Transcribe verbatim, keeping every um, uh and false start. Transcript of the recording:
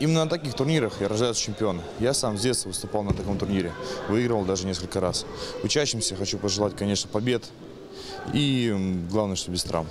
Именно на таких турнирах и рождаются чемпионы. Я сам с детства выступал на таком турнире, выигрывал даже несколько раз. Учащимся хочу пожелать, конечно, побед и главное, что без травм.